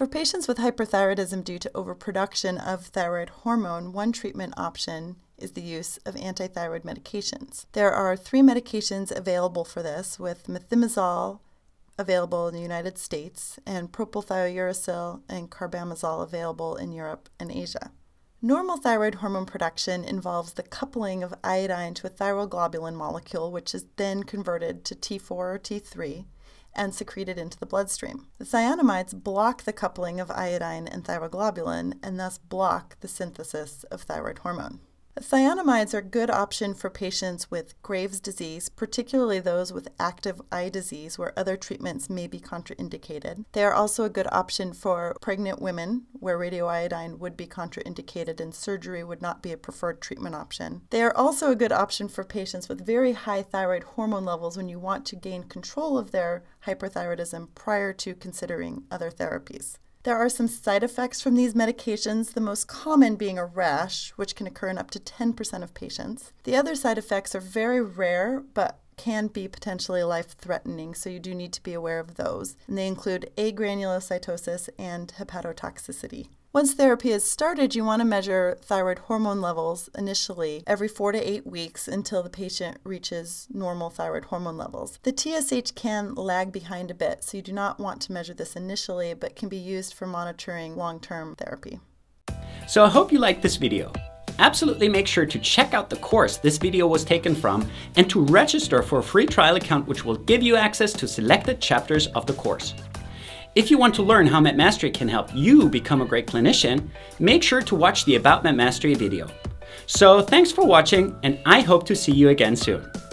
For patients with hyperthyroidism due to overproduction of thyroid hormone, one treatment option is the use of antithyroid medications. There are 3 medications available for this, with methimazole available in the United States and propylthiouracil and carbimazole available in Europe and Asia. Normal thyroid hormone production involves the coupling of iodine to a thyroglobulin molecule, which is then converted to T4 or T3 and secreted into the bloodstream. The thionamides block the coupling of iodine and thyroglobulin and thus block the synthesis of thyroid hormone. Thionamides are a good option for patients with Graves' disease, particularly those with active eye disease where other treatments may be contraindicated. They are also a good option for pregnant women where radioiodine would be contraindicated and surgery would not be a preferred treatment option. They are also a good option for patients with very high thyroid hormone levels when you want to gain control of their hyperthyroidism prior to considering other therapies. There are some side effects from these medications, the most common being a rash, which can occur in up to 10% of patients. The other side effects are very rare, but can be potentially life-threatening, so you do need to be aware of those. And they include agranulocytosis and hepatotoxicity. Once therapy is started, you want to measure thyroid hormone levels initially every 4 to 8 weeks until the patient reaches normal thyroid hormone levels. The TSH can lag behind a bit, so you do not want to measure this initially, but can be used for monitoring long-term therapy. So I hope you liked this video. Absolutely make sure to check out the course this video was taken from and to register for a free trial account which will give you access to selected chapters of the course. If you want to learn how Medmastery can help you become a great clinician, make sure to watch the About Medmastery video. So thanks for watching, and I hope to see you again soon.